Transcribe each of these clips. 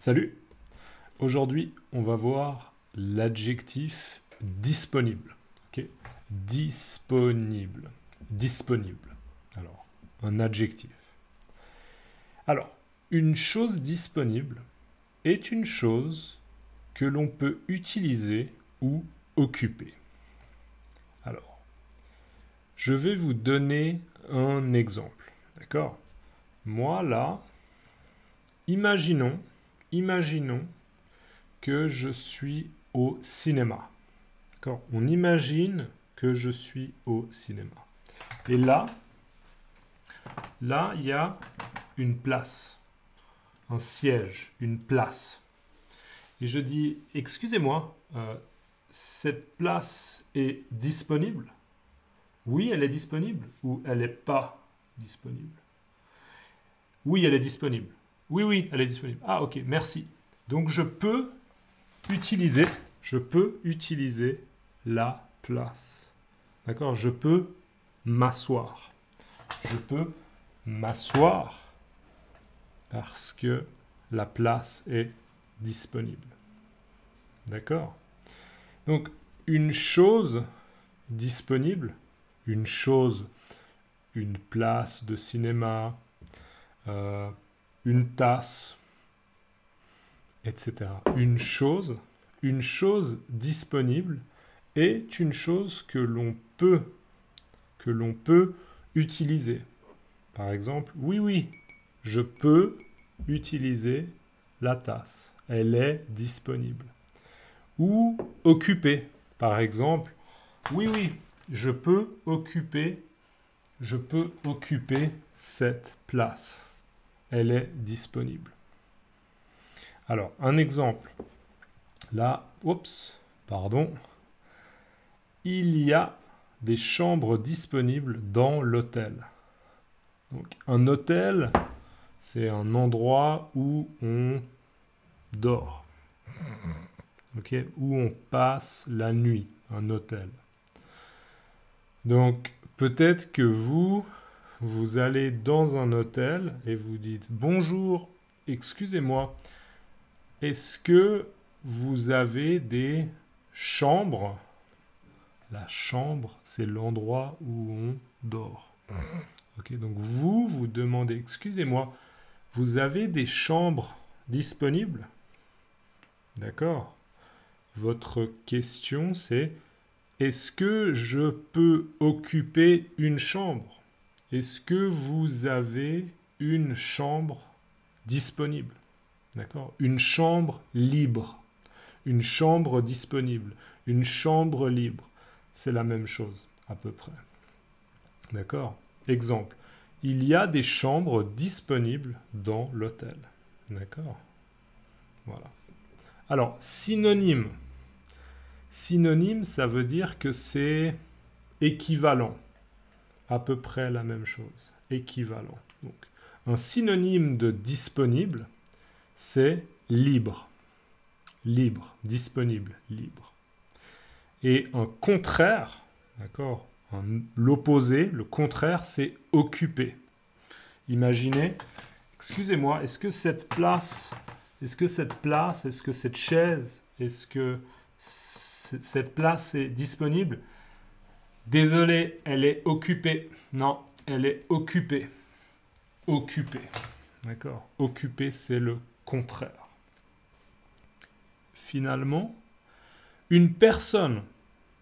Salut! Aujourd'hui, on va voir l'adjectif disponible. Okay? Disponible. Disponible. Alors, un adjectif. Alors, une chose disponible est une chose que l'on peut utiliser ou occuper. Alors, je vais vous donner un exemple. D'accord? Moi, là, imaginons que je suis au cinéma. D'accord? On imagine que je suis au cinéma. Et là, il y a une place, un siège, une place. Et je dis, excusez-moi, cette place est disponible? Oui, elle est disponible ou elle n'est pas disponible? Oui, elle est disponible. Oui, elle est disponible. Ah, ok, merci. Donc, je peux utiliser la place. D'accord? Je peux m'asseoir. Je peux m'asseoir parce que la place est disponible. D'accord? Donc, une chose disponible, une chose, une place de cinéma, une tasse, etc. Une chose disponible est une chose que l'on peut, utiliser. Par exemple, oui, je peux utiliser la tasse. Elle est disponible. Ou occuper. Par exemple, oui, je peux occuper cette place. Elle est disponible. Alors, un exemple. Là, oups, pardon. Il y a des chambres disponibles dans l'hôtel. Donc, un hôtel, c'est un endroit où on dort. OK? Où on passe la nuit, un hôtel. Donc, peut-être que vous allez dans un hôtel et vous dites « Bonjour, excusez-moi, est-ce que vous avez des chambres ?» La chambre, c'est l'endroit où on dort. Okay, donc vous demandez « Excusez-moi, vous avez des chambres disponibles ?» D'accord? Votre question, c'est « Est-ce que je peux occuper une chambre ?» Est-ce que vous avez une chambre disponible? D'accord? Une chambre libre. Une chambre disponible. Une chambre libre. C'est la même chose, à peu près. D'accord? Exemple. Il y a des chambres disponibles dans l'hôtel. D'accord? Voilà. Alors, synonyme. Synonyme, ça veut dire que c'est équivalent. À peu près la même chose, équivalent. Donc, un synonyme de disponible, c'est libre. Libre, disponible, libre. Et un contraire, d'accord, l'opposé, le contraire, c'est occupé. Imaginez, excusez-moi, est-ce que cette chaise, cette place est disponible ? Désolé, elle est occupée. Non, elle est occupée. Occupée. D'accord? Occupée, c'est le contraire. Finalement, une personne,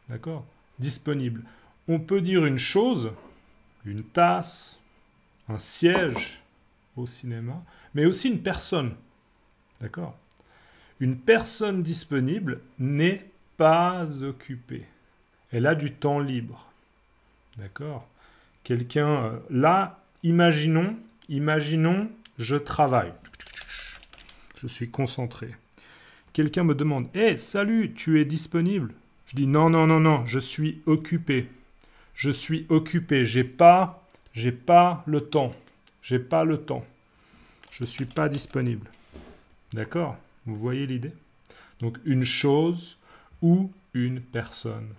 d'accord? Disponible. On peut dire une chose, une tasse, un siège au cinéma, mais aussi une personne. D'accord? Une personne disponible n'est pas occupée. Elle a du temps libre. D'accord? Quelqu'un... Là, imaginons, je travaille. Je suis concentré. Quelqu'un me demande, « Hey, salut, tu es disponible ?» Je dis, « Non, je suis occupé. Je suis occupé. J'ai pas le temps. J'ai pas le temps. Je ne suis pas disponible. » D'accord? Vous voyez l'idée? Donc, une chose ou une personne.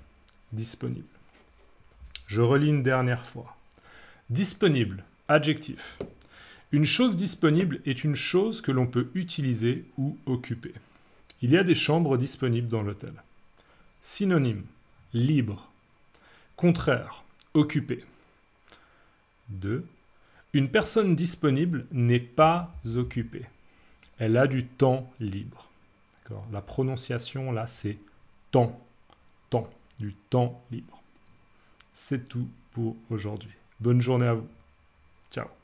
Disponible. Je relis une dernière fois. Disponible, adjectif. Une chose disponible est une chose que l'on peut utiliser ou occuper. Il y a des chambres disponibles dans l'hôtel. Synonyme, libre. Contraire, occupé. 2. Une personne disponible n'est pas occupée. Elle a du temps libre. La prononciation, là, c'est temps. Temps, du temps libre. C'est tout pour aujourd'hui. Bonne journée à vous. Ciao.